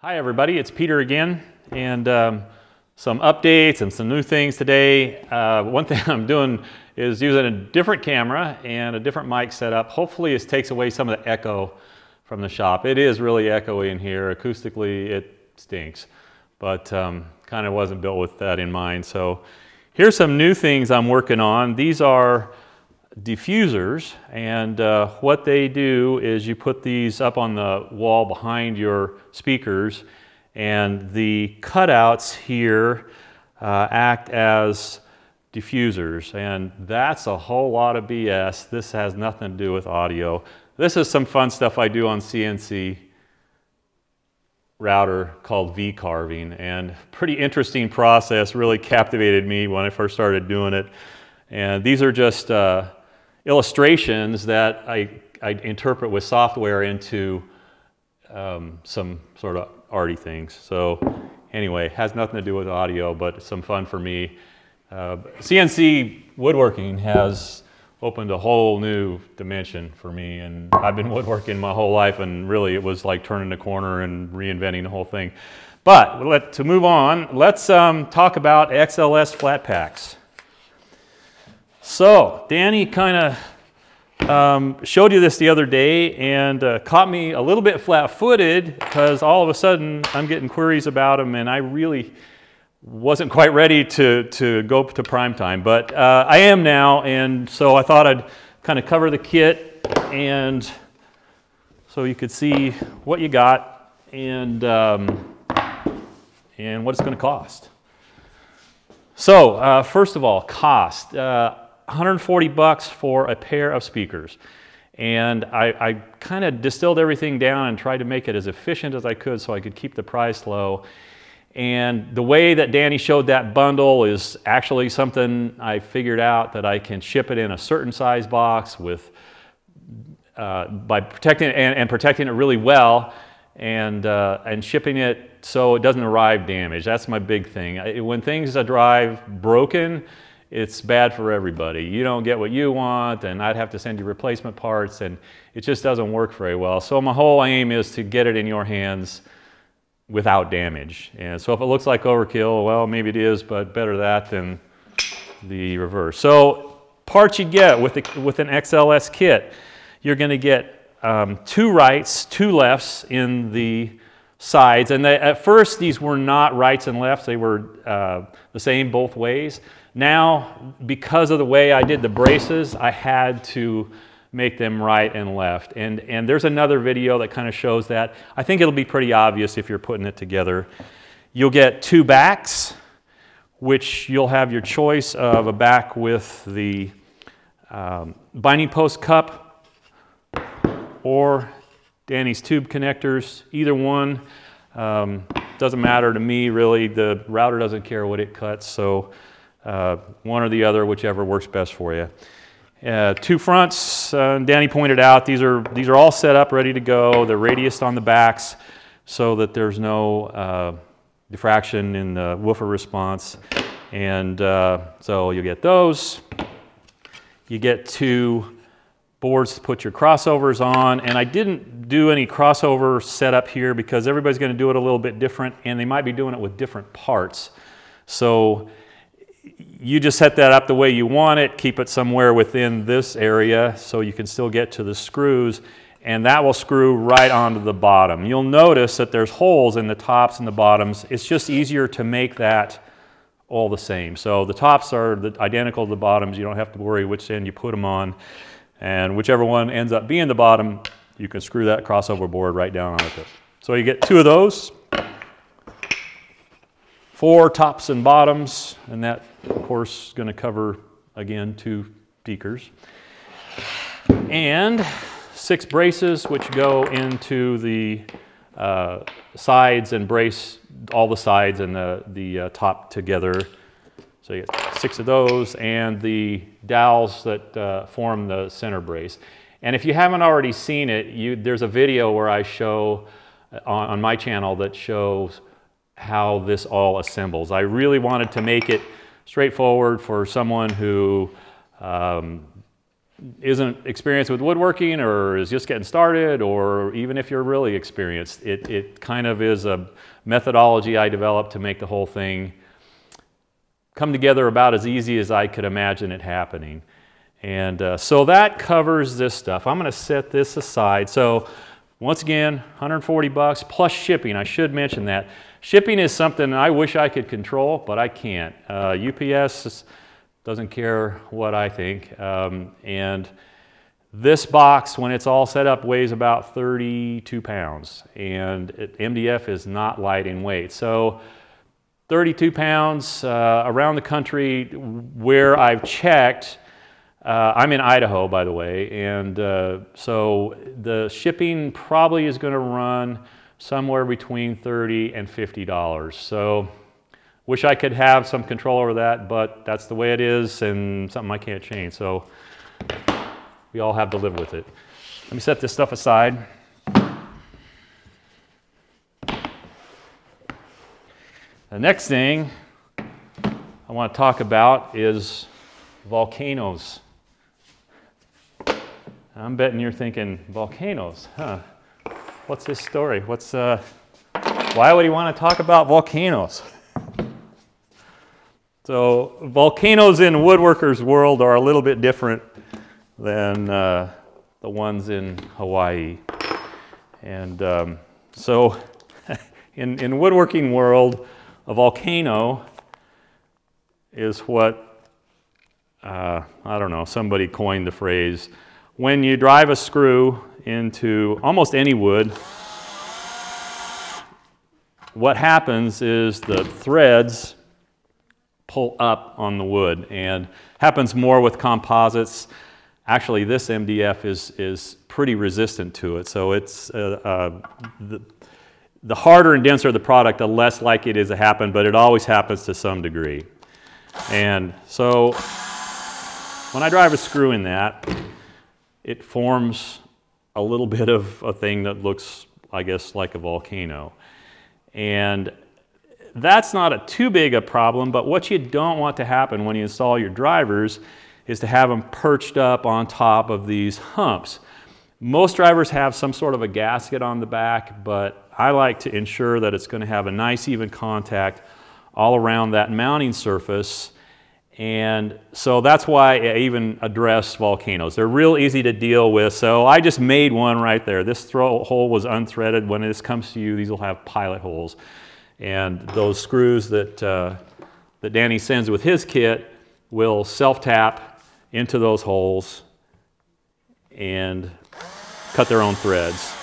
Hi everybody, it's Peter again, and some updates and some new things today. One thing I'm doing is using a different camera and a different mic setup. Hopefully this takes away some of the echo from the shop. It is really echoey in here. Acoustically it stinks, but kind of wasn't built with that in mind. So here's some new things I'm working on. These are diffusers, and what they do is you put these up on the wall behind your speakers, and the cutouts here act as diffusers, and that's a whole lot of BS. This has nothing to do with audio. This is some fun stuff I do on CNC router called V-carving, and pretty interesting process, really captivated me when I first started doing it. And these are just illustrations that I interpret with software into some sort of arty things. So anyway, has nothing to do with audio, but some fun for me. CNC woodworking has opened a whole new dimension for me, and I've been woodworking my whole life, and really it was like turning the corner and reinventing the whole thing. But to move on, let's talk about X-LS flat packs. So Danny kind of showed you this the other day and caught me a little bit flat-footed, because all of a sudden I'm getting queries about them, and I really wasn't quite ready to go to prime time, but I am now, and so I thought I'd kind of cover the kit and so you could see what you got and what it's going to cost. So first of all, cost. $140 for a pair of speakers, and I kind of distilled everything down and tried to make it as efficient as I could so I could keep the price low. And the way that Danny showed that bundle is actually something I figured out, that I can ship it in a certain size box with by protecting it and protecting it really well, and shipping it so it doesn't arrive damaged. That's my big thing. When things arrive broken, it's bad for everybody. You don't get what you want, and I'd have to send you replacement parts, and it just doesn't work very well. So my whole aim is to get it in your hands without damage. And so if it looks like overkill, well, maybe it is, but better that than the reverse. So parts you get with an XLS kit, you're going to get two rights, two lefts in the sides. And at first, these were not rights and lefts. They were the same both ways. Now, because of the way I did the braces, I had to make them right and left. And there's another video that kind of shows that. I think it'll be pretty obvious if you're putting it together. You'll get two backs, which you'll have your choice of a back with the binding post cup or Danny's tube connectors. Either one doesn't matter to me, really. The router doesn't care what it cuts, so one or the other, whichever works best for you. Two fronts, Danny pointed out, these are all set up, ready to go. They're radiused on the backs so that there's no diffraction in the woofer response. And so you'll get those. You get two boards to put your crossovers on. And I didn't do any crossover setup here because everybody's going to do it a little bit different, and they might be doing it with different parts. So you just set that up the way you want it, keep it somewhere within this area so you can still get to the screws, and that will screw right onto the bottom. You'll notice that there's holes in the tops and the bottoms. It's just easier to make that all the same. So the tops are identical to the bottoms. You don't have to worry which end you put them on, and whichever one ends up being the bottom, you can screw that crossover board right down on it. So you get two of those. Four tops and bottoms, and that, of course, is going to cover, again, two speakers. And six braces, which go into the sides and brace all the sides and the top together. So you get six of those, and the dowels that form the center brace. And if you haven't already seen it, there's a video where I show, on my channel, that shows how this all assembles. I really wanted to make it straightforward for someone who isn't experienced with woodworking or is just getting started, or even if you're really experienced, it kind of is a methodology I developed to make the whole thing come together about as easy as I could imagine it happening. And so that covers this stuff. I'm going to set this aside. So once again, 140 bucks plus shipping. I should mention that. Shipping is something I wish I could control, but I can't. UPS doesn't care what I think. And this box, when it's all set up, weighs about 32 pounds. And MDF is not light in weight. So 32 pounds around the country where I've checked. I'm in Idaho, by the way, and so the shipping probably is going to run somewhere between $30 and $50. So wish I could have some control over that, but that's the way it is and something I can't change. So we all have to live with it. Let me set this stuff aside. The next thing I want to talk about is volcanoes. I'm betting you're thinking, volcanoes, huh? What's his story? What's, why would he want to talk about volcanoes? So volcanoes in woodworkers' world are a little bit different than the ones in Hawaii. And so in woodworking world, a volcano is what, I don't know, somebody coined the phrase, when you drive a screw into almost any wood, what happens is the threads pull up on the wood, and happens more with composites. Actually, this MDF is pretty resistant to it, so it's the harder and denser the product, the less likely it is to happen, but it always happens to some degree. And so when I drive a screw in that, it forms a little bit of a thing that looks, I guess, like a volcano. And that's not too big a problem, but what you don't want to happen when you install your drivers is to have them perched up on top of these humps. Most drivers have some sort of a gasket on the back, but I like to ensure that it's going to have a nice even contact all around that mounting surface. And so that's why I even address volcanoes. They're real easy to deal with. So I just made one right there. This throw hole was unthreaded. When this comes to you, these will have pilot holes. And those screws that, that Danny sends with his kit will self-tap into those holes and cut their own threads.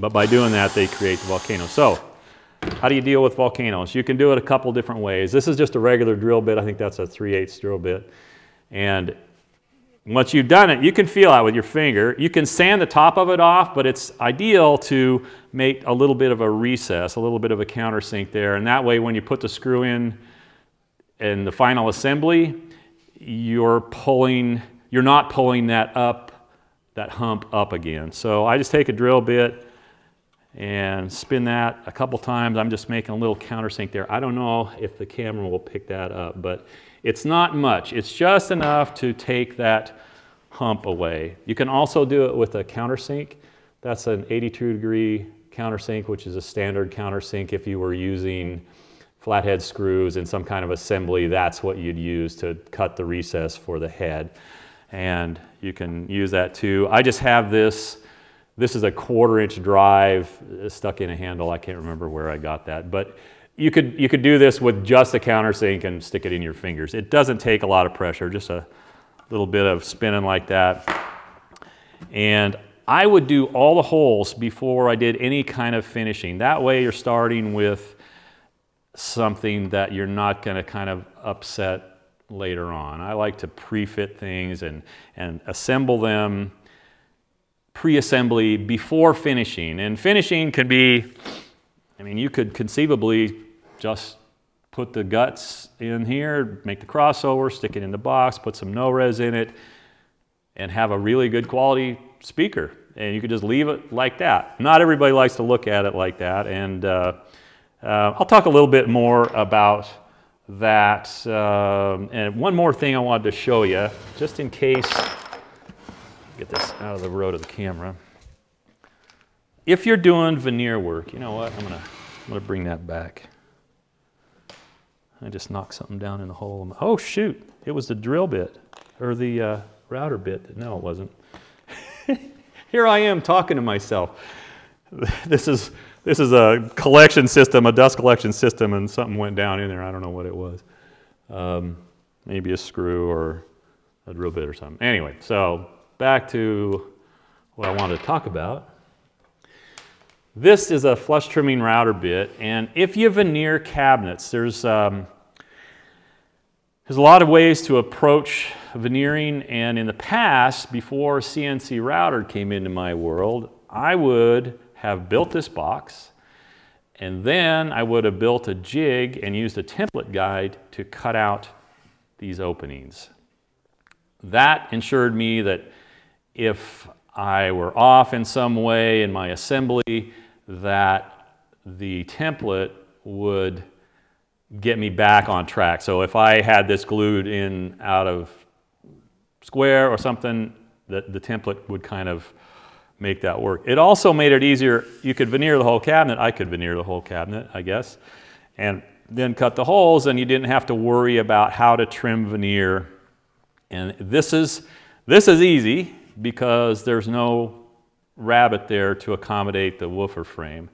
But by doing that, they create the volcano. So, how do you deal with volcanoes? You can do it a couple different ways. This is just a regular drill bit. I think that's a 3/8 drill bit. And once you've done it, you can feel out with your finger. You can sand the top of it off, but it's ideal to make a little bit of a recess, a little bit of a countersink there. And that way, when you put the screw in the final assembly, you're not pulling that up, that hump up again. So I just take a drill bit and spin that a couple times. I'm just making a little countersink there. I don't know if the camera will pick that up, but it's not much. It's just enough to take that hump away. You can also do it with a countersink. That's an 82-degree countersink, which is a standard countersink. If you were using flathead screws in some kind of assembly, that's what you'd use to cut the recess for the head. And you can use that too. I just have this. This is a 1/4-inch drive stuck in a handle. I can't remember where I got that, but you could do this with just a countersink and stick it in your fingers. It doesn't take a lot of pressure, just a little bit of spinning like that. And I would do all the holes before I did any kind of finishing. That way you're starting with something that you're not going to kind of upset later on. I like to pre-fit things and assemble them pre-assembly before finishing. And finishing could be, I mean, you could conceivably just put the guts in here, make the crossover, stick it in the box, put some no-res in it, and have a really good quality speaker. And you could just leave it like that. Not everybody likes to look at it like that. And I'll talk a little bit more about that. And one more thing I wanted to show you, just in case get this out of the road of the camera. If you're doing veneer work, you know what? I'm gonna bring that back. I just knocked something down in the hole. Oh shoot! It was the drill bit or the router bit. No, it wasn't. Here I am talking to myself. This is a collection system, a dust collection system, and something went down in there. I don't know what it was. Maybe a screw or a drill bit or something. Anyway, so back to what I wanted to talk about. This is a flush trimming router bit, and if you veneer cabinets, there's a lot of ways to approach veneering, and in the past, before CNC router came into my world, I would have built this box, and then I would have built a jig and used a template guide to cut out these openings. That ensured me that if I were off in some way in my assembly, that the template would get me back on track. So if I had this glued in out of square or something, the template would kind of make that work. It also made it easier. You could veneer the whole cabinet. I could veneer the whole cabinet, I guess, and then cut the holes, and you didn't have to worry about how to trim veneer. And this is easy because there's no rabbit there to accommodate the woofer frame.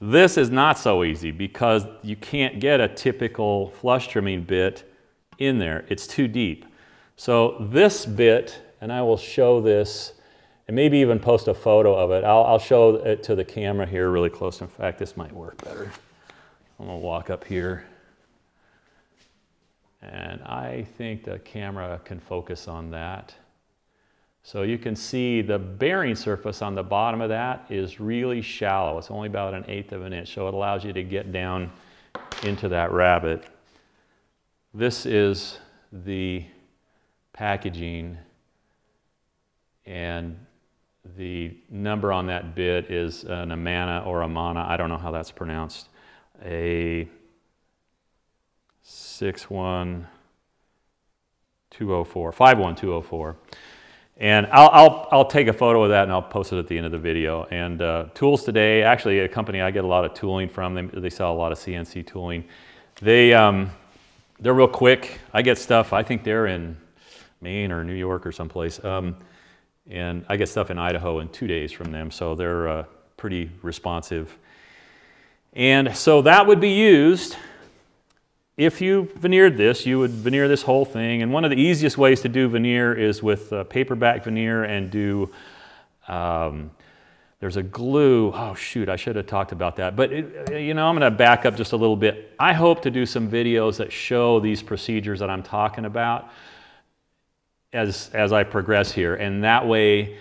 This is not so easy because you can't get a typical flush trimming bit in there. It's too deep. So this bit, and I will show this and maybe even post a photo of it. I'll show it to the camera here really close. In fact, this might work better. I'm gonna walk up here. And I think the camera can focus on that. So you can see the bearing surface on the bottom of that is really shallow. It's only about 1/8 of an inch, so it allows you to get down into that rabbit. This is the packaging, and the number on that bit is an Amana or Amana, I don't know how that's pronounced, a 61204, 51204. And I'll take a photo of that and I'll post it at the end of the video. And Tools Today, actually a company I get a lot of tooling from. They sell a lot of CNC tooling. They're real quick. I get stuff, I think they're in Maine or New York or someplace. And I get stuff in Idaho in 2 days from them. So they're pretty responsive. And so that would be used. If you veneered this, you would veneer this whole thing, and one of the easiest ways to do veneer is with paperback veneer and do, there's a glue, oh shoot, I should have talked about that, but you know, I'm gonna back up just a little bit. I hope to do some videos that show these procedures that I'm talking about as I progress here, and that way,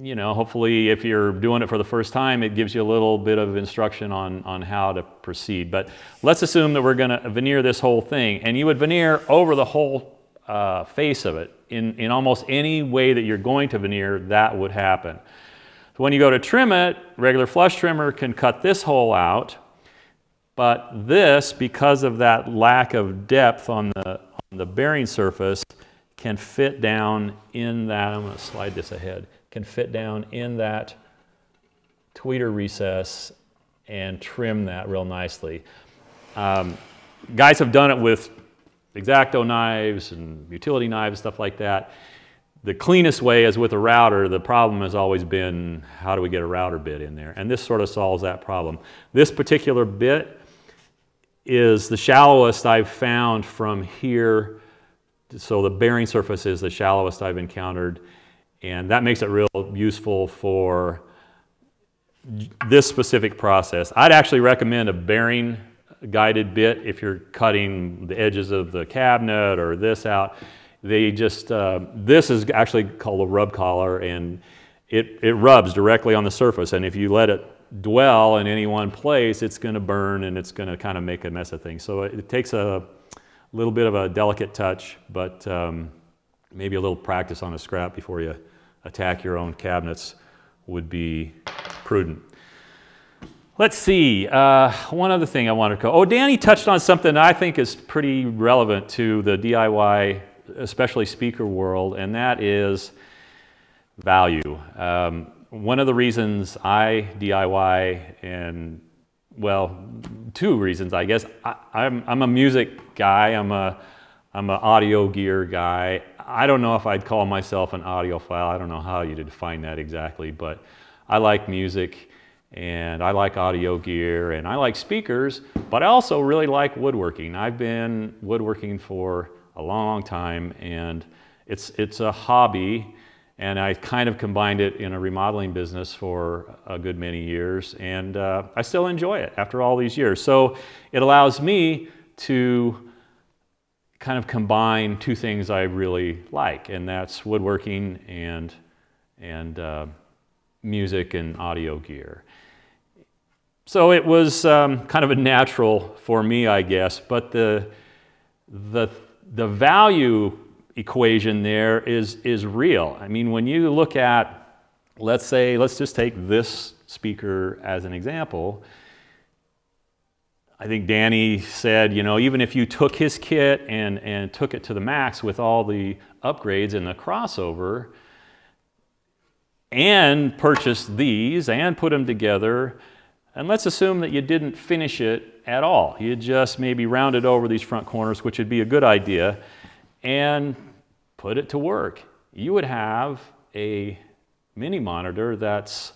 you know, hopefully if you're doing it for the first time, it gives you a little bit of instruction on how to proceed. But let's assume that we're going to veneer this whole thing, and you would veneer over the whole face of it. In almost any way that you're going to veneer, that would happen. So when you go to trim it, regular flush trimmer can cut this hole out, but this, because of that lack of depth on the bearing surface, can fit down in that, I'm going to slide this ahead, can fit down in that tweeter recess and trim that real nicely. Guys have done it with X-Acto knives and utility knives, stuff like that. The cleanest way is with a router. The problem has always been, how do we get a router bit in there? And this sort of solves that problem. This particular bit is the shallowest I've found from here. So the bearing surface is the shallowest I've encountered, and that makes it real useful for this specific process. I'd actually recommend a bearing guided bit if you're cutting the edges of the cabinet or this out. They just, this is actually called a rub collar, and it rubs directly on the surface, and if you let it dwell in any one place, it's going to burn and it's going to kind of make a mess of things. So it takes a little bit of a delicate touch, but maybe a little practice on a scrap before you attack your own cabinets would be prudent. Let's see, one other thing I wanted to cover. Oh, Danny touched on something I think is pretty relevant to the DIY, especially speaker world, and that is value. One of the reasons I DIY, and well, two reasons I guess. I'm a music guy. I'm an audio gear guy. I don't know if I'd call myself an audiophile. I don't know how you define that exactly, but I like music and I like audio gear and I like speakers, but I also really like woodworking. I've been woodworking for a long time, and it's a hobby, and I kind of combined it in a remodeling business for a good many years, and I still enjoy it after all these years. So it allows me to kind of combine two things I really like, and that's woodworking and music and audio gear. So it was kind of a natural for me, I guess, but the value equation there is real. I mean, when you look at, let's just take this speaker as an example. I think Danny said, you know, even if you took his kit and took it to the max with all the upgrades and the crossover and purchased these and put them together, and let's assume that you didn't finish it at all. You just maybe rounded over these front corners, which would be a good idea, and put it to work. You would have a mini monitor that's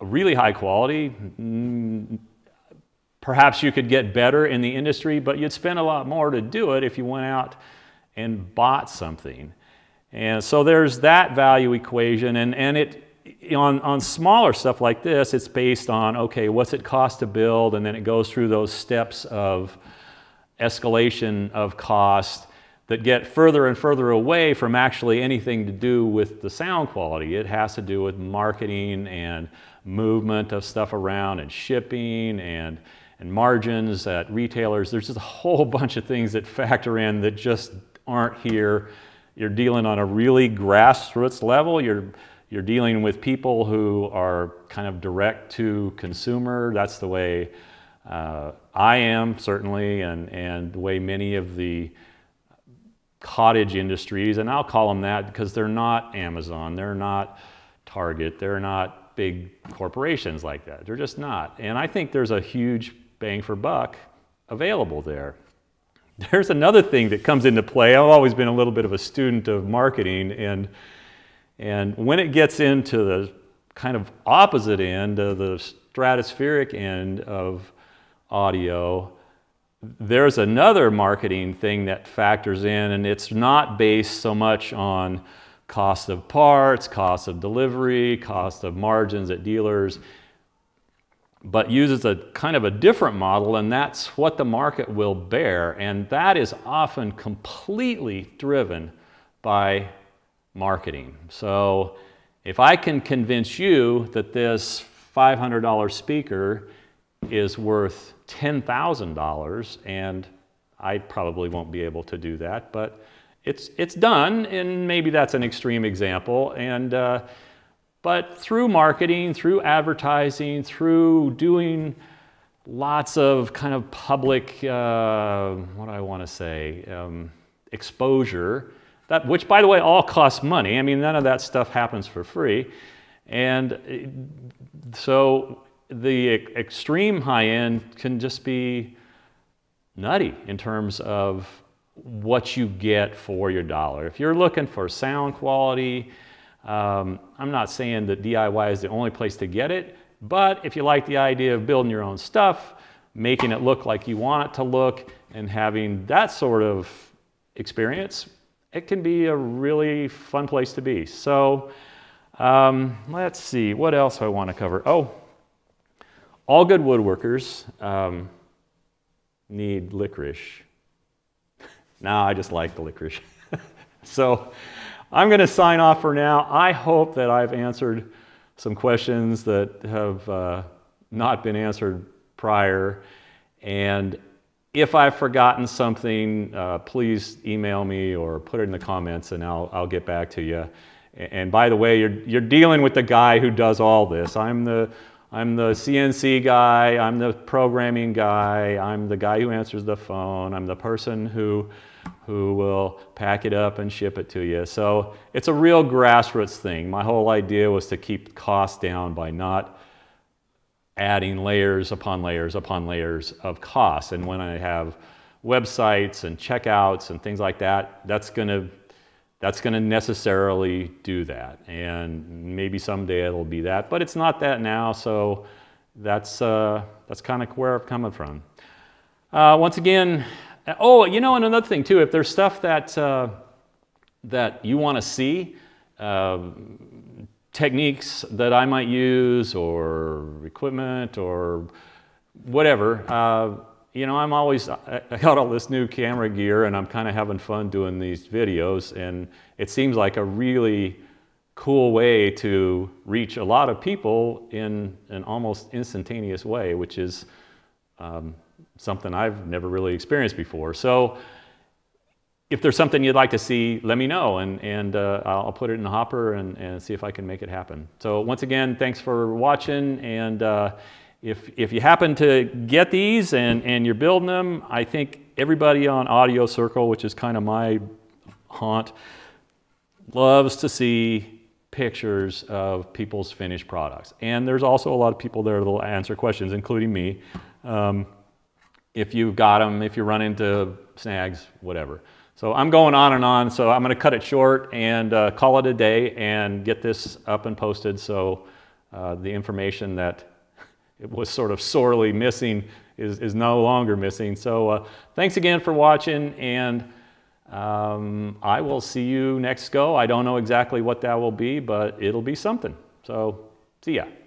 really high quality. Perhaps you could get better in the industry, but you'd spend a lot more to do it if you went out and bought something. And so there's that value equation, and it, on smaller stuff like this, it's based on, okay, what's it cost to build, and then it goes through those steps of escalation of cost that get further and further away from actually anything to do with the sound quality. It has to do with marketing and movement of stuff around and shipping and margins at retailers. There's just a whole bunch of things that factor in that just aren't here. You're dealing on a really grassroots level. You're dealing with people who are kind of direct to consumer. That's the way I am, certainly, and the way many of the cottage industries, and I'll call them that because they're not Amazon, they're not Target, they're not big corporations like that. They're just not. And I think there's a huge bang for buck available there. There's another thing that comes into play. I've always been a little bit of a student of marketing, and when it gets into the kind of opposite end, the stratospheric end of audio, there's another marketing thing that factors in, and it's not based so much on cost of parts, cost of delivery, cost of margins at dealers, but uses a kind of a different model, and that's what the market will bear. And that is often completely driven by marketing. So if I can convince you that this $500 speaker is worth $10,000, and I probably won't be able to do that, but it's done, and maybe that's an extreme example. And but through marketing, through advertising, through doing lots of kind of public, what do I want to say, exposure, that, which by the way all costs money. I mean, none of that stuff happens for free. And so the extreme high end can just be nutty in terms of what you get for your dollar. If you're looking for sound quality, I'm not saying that DIY is the only place to get it, but if you like the idea of building your own stuff, making it look like you want it to look, and having that sort of experience, it can be a really fun place to be. So let's see, what else I want to cover? Oh, all good woodworkers need licorice. Nah, I just like the licorice. So I'm going to sign off for now. I hope that I've answered some questions that have not been answered prior. And if I've forgotten something, please email me or put it in the comments, and I'll get back to you. And by the way, you're dealing with the guy who does all this. I'm the CNC guy, I'm the programming guy, I'm the guy who answers the phone, I'm the person who who will pack it up and ship it to you. So it's a real grassroots thing. My whole idea was to keep costs down by not adding layers upon layers upon layers of costs. And when I have websites and checkouts and things like that, that's gonna necessarily do that. And maybe someday it'll be that, but it's not that now. So that's kind of where I'm coming from. Once again, oh, you know, and another thing too, if there's stuff that that you want to see, techniques that I might use or equipment or whatever, you know, I'm always, I got all this new camera gear and I'm kind of having fun doing these videos, and it seems like a really cool way to reach a lot of people in an almost instantaneous way, which is something I've never really experienced before. So if there's something you'd like to see, let me know, and I'll put it in the hopper and see if I can make it happen. So once again, thanks for watching, and If you happen to get these and you're building them, I think everybody on Audio Circle, which is kind of my haunt, loves to see pictures of people's finished products. And there's also a lot of people there that'll answer questions, including me, if you've got them, if you run into snags, whatever. So I'm going on and on, so I'm going to cut it short and call it a day and get this up and posted, so the information that it was sort of sorely missing is no longer missing. So thanks again for watching, and I will see you next go. I don't know exactly what that will be, but it'll be something. So see ya.